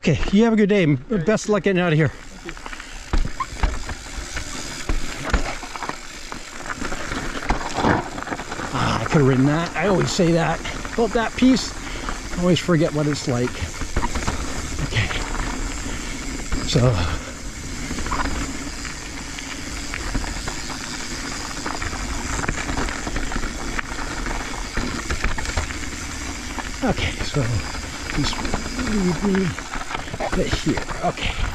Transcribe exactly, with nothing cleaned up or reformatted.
Okay, you have a good day. Best of luck getting out of here. Ah, I could have written that. I always say that about that piece. I always forget what it's like. Okay. So. Okay, so. Just leave me. Here. Okay.